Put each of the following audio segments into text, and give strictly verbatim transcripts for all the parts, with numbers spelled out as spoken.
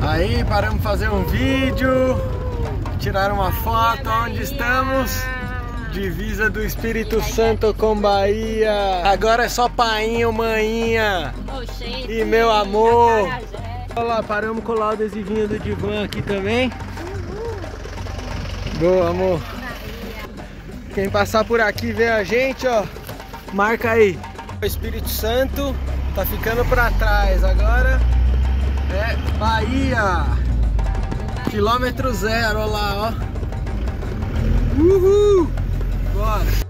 Aí paramos fazer um vídeo, tirar uma foto onde estamos. Divisa do Espírito Santo com Bahia. Agora é só painho, maninha e meu amor. Olha lá, paramos com o adesivinho do divã aqui também. Boa, amor. Quem passar por aqui vê a gente, ó, marca aí. O Espírito Santo tá ficando pra trás, agora é Bahia. Quilômetro zero, olha lá, ó. Uhul! Bora!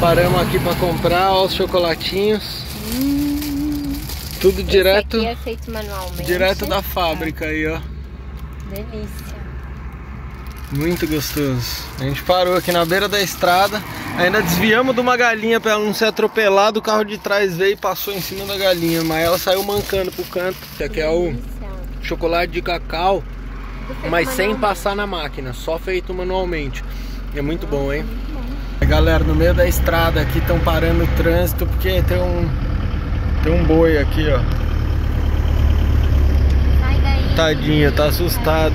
Paramos aqui para comprar, ó, os chocolatinhos. Hum, tudo direto, é feito manualmente, direto da fábrica aí, ó. Delícia. Muito gostoso. A gente parou aqui na beira da estrada, ainda desviamos de uma galinha para ela não ser atropelada. O carro de trás veio e passou em cima da galinha, mas ela saiu mancando pro canto. Isso aqui é o chocolate de cacau, mas sem passar na máquina, só feito manualmente. É muito bom, hein? Galera, no meio da estrada aqui estão parando o trânsito porque tem um tem um boi aqui, ó. Sai daí. Tadinha, tá assustado.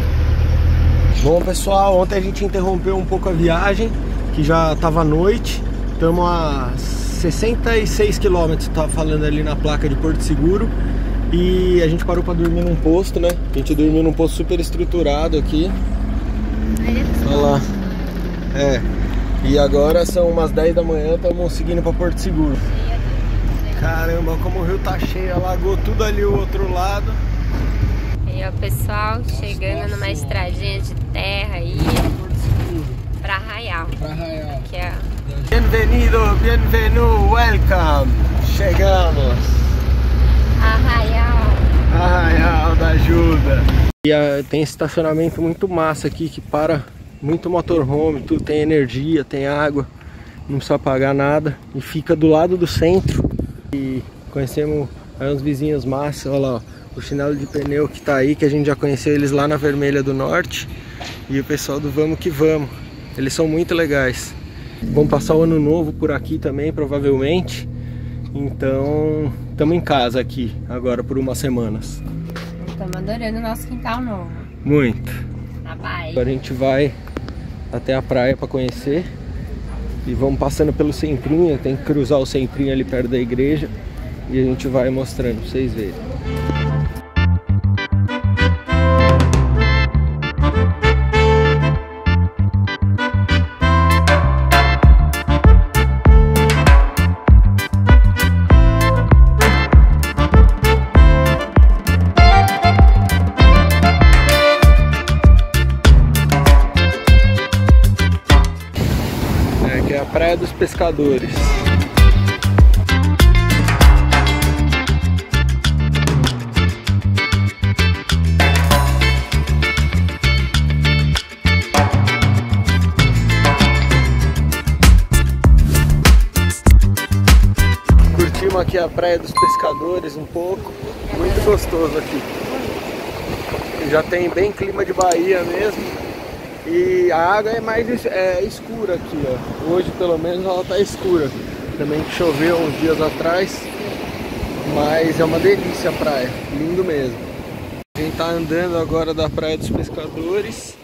Bom, pessoal, ontem a gente interrompeu um pouco a viagem, que já tava à noite. Estamos a sessenta e seis quilômetros, tava falando ali na placa de Porto Seguro. E a gente parou para dormir num posto, né? A gente dormiu num posto super estruturado aqui. Olha lá. É. E agora são umas dez da manhã, estamos seguindo para Porto Seguro. Caramba, como o rio tá cheio, alagou tudo ali o outro lado. E o pessoal chegando numa estradinha de terra aí, para Arraial. Para Arraial. Aqui é... Bienvenido, bienvenido, welcome. Chegamos. Arraial. Arraial d'Ajuda. E a, tem estacionamento muito massa aqui que para... muito motorhome, tudo tem energia, tem água, não precisa pagar nada. E fica do lado do centro. E conhecemos aí uns vizinhos massa, olha lá, ó, o chinelo de pneu que tá aí, que a gente já conheceu eles lá na Vermelha do Norte. E o pessoal do Vamos Que Vamos, eles são muito legais. Vão passar o ano novo por aqui também, provavelmente. Então, estamos em casa aqui, agora por umas semanas. Estamos adorando o nosso quintal novo. Muito. Agora a gente vai até a praia para conhecer e vamos passando pelo centrinho, tem que cruzar o centrinho ali perto da igreja e a gente vai mostrando pra vocês verem. Praia dos Pescadores. Curtimos aqui a Praia dos Pescadores um pouco, muito gostoso aqui. Já tem bem clima de Bahia mesmo. E a água é mais é, escura aqui, ó. Hoje pelo menos ela tá escura. Também choveu uns dias atrás, mas é uma delícia a praia, lindo mesmo. A gente tá andando agora da Praia dos Pescadores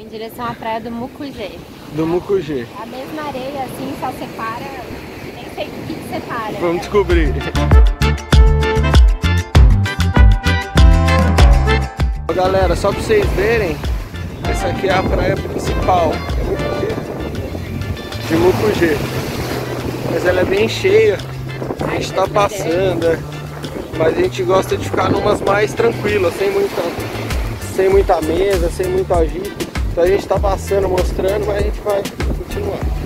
em direção à Praia do Mucujê. Do Mucujê. A mesma areia assim, só separa, nem sei o que separa. Vamos descobrir. Galera, só pra vocês verem, essa aqui é a praia principal de Mucujê, mas ela é bem cheia, a gente tá passando, é. Mas a gente gosta de ficar numas mais tranquilas, sem muita, sem muita mesa, sem muito agito, então a gente tá passando, mostrando, mas a gente vai continuar.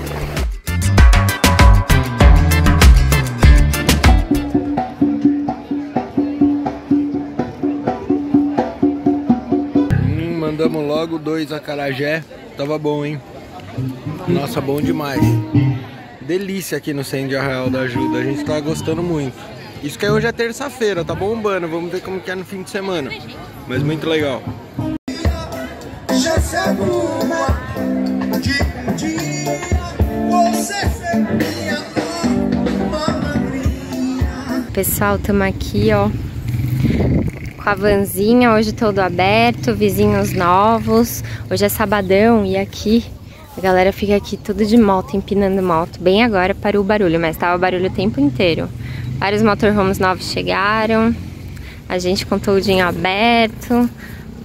Mandamos logo dois acarajé, tava bom, hein? Nossa, bom demais. Delícia aqui no centro de Arraial d'Ajuda, a gente tá gostando muito. Isso que hoje é terça-feira, tá bombando, vamos ver como que é no fim de semana. Mas muito legal. Pessoal, estamos aqui, ó, com a vanzinha, hoje todo aberto, vizinhos novos. Hoje é sabadão e aqui a galera fica aqui tudo de moto, empinando moto. Bem agora parou o barulho, mas tava barulho o tempo inteiro. Vários motorhomes novos chegaram, a gente com o toldinho aberto,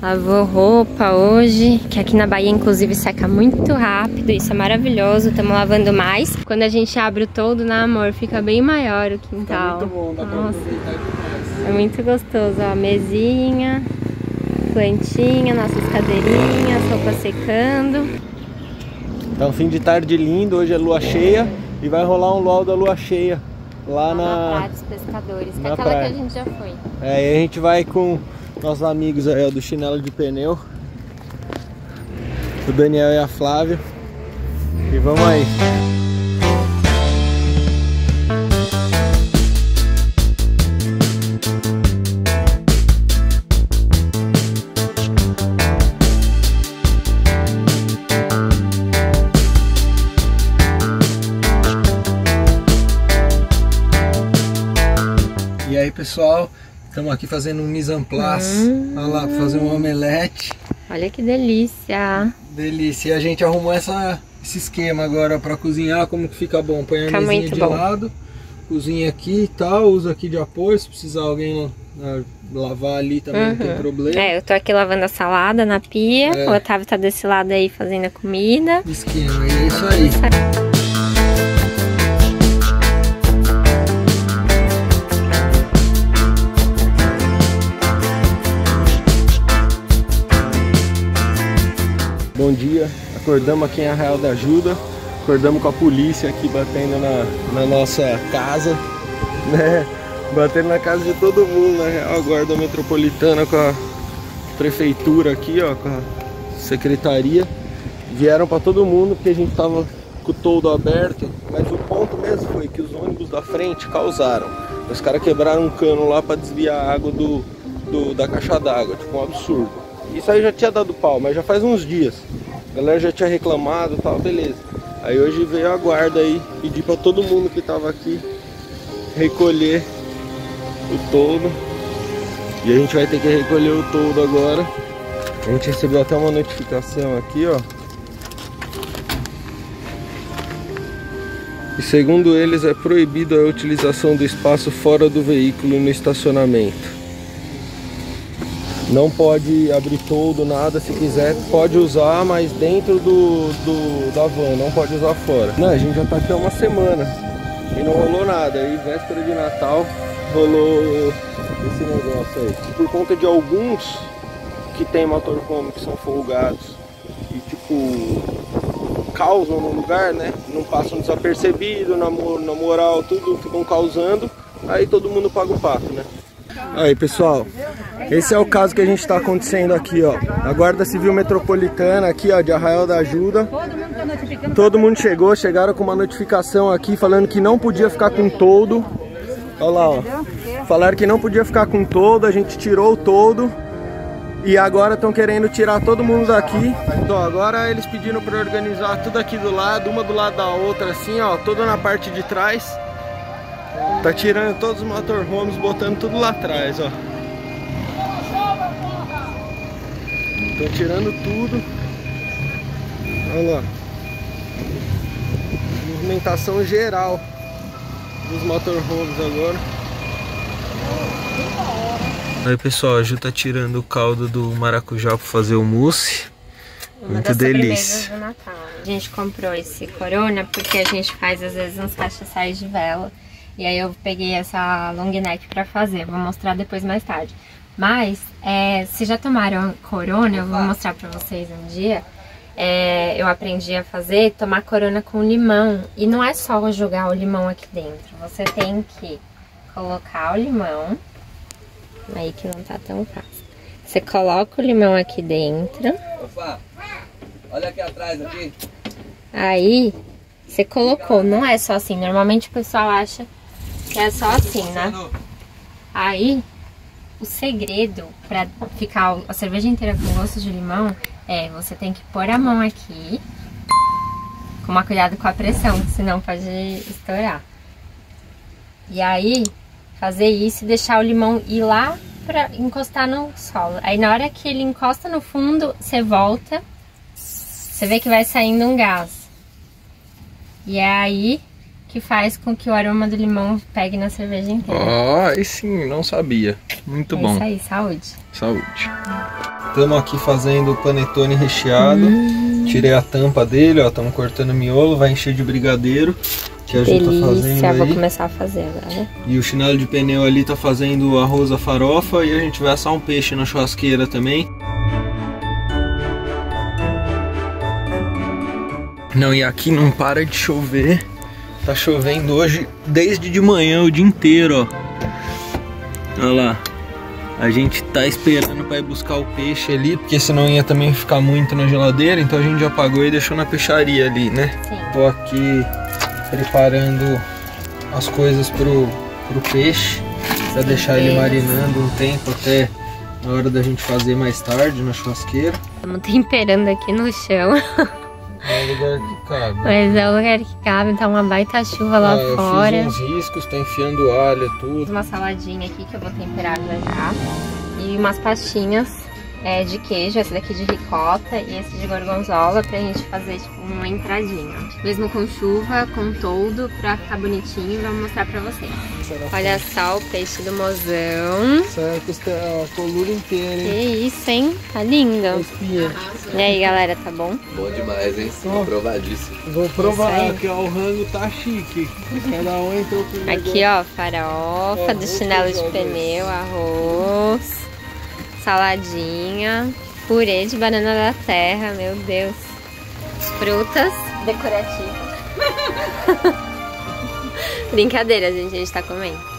lavou roupa hoje, que aqui na Bahia inclusive seca muito rápido, isso é maravilhoso, estamos lavando mais. Quando a gente abre o toldo, né, amor, fica bem maior o quintal. Tá muito bom, dá pra aproveitar demais. É muito gostoso, ó, mesinha, plantinha, nossas cadeirinhas, roupa secando. Tá um fim de tarde lindo, hoje é lua cheia e vai rolar um luau da lua cheia lá, lá na... na Praia dos Pescadores, que é aquela praia que a gente já foi. É, e a gente vai com nossos amigos aí, ó, do Chinelo de Pneu, o Daniel e a Flávia, e vamos aí. E aí, pessoal, estamos aqui fazendo um mise en place. Hum, olha lá, pra fazer um omelete. Olha que delícia. Delícia. E a gente arrumou essa, esse esquema agora para cozinhar, como que fica bom. Põe a fica mesinha de bom. lado, cozinha aqui e tal, usa aqui de apoio, se precisar alguém lavar ali também, uhum, não tem problema. É, eu tô aqui lavando a salada na pia, é. O Otávio tá desse lado aí fazendo a comida. Esquema, é isso aí. Nossa. Bom dia, acordamos aqui em Arraial d'Ajuda, acordamos com a polícia aqui batendo na, na nossa casa, né? Batendo na casa de todo mundo, na real, a Guarda Metropolitana com a prefeitura aqui, ó, com a secretaria. Vieram para todo mundo porque a gente tava com o toldo aberto, mas o ponto mesmo foi que os ônibus da frente causaram. Os caras quebraram um cano lá para desviar a água do, do, da caixa d'água, tipo um absurdo. Isso aí já tinha dado pau, mas já faz uns dias. A galera já tinha reclamado e tal, beleza. Aí hoje veio a guarda aí, pedir pra todo mundo que tava aqui recolher o toldo. E a gente vai ter que recolher o toldo agora. A gente recebeu até uma notificação aqui, ó. E segundo eles, é proibido a utilização do espaço fora do veículo no estacionamento. Não pode abrir toldo, nada, se quiser pode usar, mas dentro do, do, da van, não pode usar fora. Não, a gente já tá aqui há uma semana e não rolou nada. Aí véspera de Natal rolou esse negócio aí. Por conta de alguns que tem motorhome que são folgados e tipo causam no lugar, né? Não passam desapercebido, na, na moral, tudo, ficam causando, aí todo mundo paga o pato, né? Aí, pessoal, esse é o caso que a gente está acontecendo aqui, ó. A Guarda Civil Metropolitana aqui, ó, de Arraial d'Ajuda. Todo mundo chegou, chegaram com uma notificação aqui falando que não podia ficar com toldo. Olha lá, ó. Falaram que não podia ficar com toldo, a gente tirou o toldo. E agora estão querendo tirar todo mundo daqui. Então, agora eles pediram para organizar tudo aqui do lado, uma do lado da outra, assim, ó, toda na parte de trás. Tá tirando todos os motorhomes, botando tudo lá atrás, ó. Tô tirando tudo. Olha lá. Movimentação geral dos motorhomes agora. Aí, pessoal, a Ju tá tirando o caldo do maracujá pra fazer o mousse. Muito delícia. Do Natal. A gente comprou esse Corona porque a gente faz às vezes uns cachaçais de vela. E aí eu peguei essa long neck pra fazer, vou mostrar depois mais tarde. Mas, é, se já tomaram Corona, eu vou mostrar pra vocês um dia. É, eu aprendi a fazer, tomar Corona com limão. E não é só jogar o limão aqui dentro, você tem que colocar o limão. Aí que não tá tão fácil. Você coloca o limão aqui dentro. Opa, olha aqui atrás, aqui. Aí, você colocou, não é só assim, normalmente o pessoal acha... é só assim, né? Aí, o segredo pra ficar a cerveja inteira com gosto de limão é você tem que pôr a mão aqui, Tomar cuidado com a pressão, senão pode estourar. E aí, fazer isso e deixar o limão ir lá pra encostar no solo. Aí na hora que ele encosta no fundo, você volta, você vê que vai saindo um gás. E é aí que faz com que o aroma do limão pegue na cerveja inteira. Ah, e sim, não sabia. Muito é bom. Isso aí, saúde. Saúde. Estamos aqui fazendo o panetone recheado. Hum. Tirei a tampa dele, ó, estamos cortando o miolo, vai encher de brigadeiro. Que a delícia, gente tá fazendo aí. Vou começar a fazer agora. E o chinelo de pneu ali tá fazendo arroz à farofa e a gente vai assar um peixe na churrasqueira também. Não, e aqui não para de chover. Tá chovendo hoje desde de manhã o dia inteiro, ó. Olha lá. A gente tá esperando para ir buscar o peixe ali, porque senão ia também ficar muito na geladeira, então a gente já apagou e deixou na peixaria ali, né? Sim. Tô aqui preparando as coisas pro, pro peixe, para deixar ele marinando um tempo até a hora da gente fazer mais tarde na churrasqueira. Estamos temperando aqui no chão. É o lugar que cabe. Mas é o lugar que cabe, tá uma baita chuva lá ah, fora. Eu fiz uns riscos, tá enfiando alho e tudo. Uma saladinha aqui que eu vou temperar já já. E umas pastinhas é, de queijo, esse daqui de ricota e esse de gorgonzola, pra gente fazer tipo uma entradinha. Mesmo com chuva, com todo, pra ficar bonitinho, vamos mostrar pra vocês. Olha só o peixe do mozão. Isso é a coluna inteira, hein? Que isso, hein? Tá lindo. E aí, galera, tá bom? Bom demais, hein? Aprovadíssimo. Vou provar, que ó, o rango tá chique. Cada um entrou primeiro. Aqui, ó, farofa, do chinelo de pneu, arroz, saladinha, purê de banana da terra, meu Deus. Frutas decorativas. Brincadeira, gente, a gente tá comendo.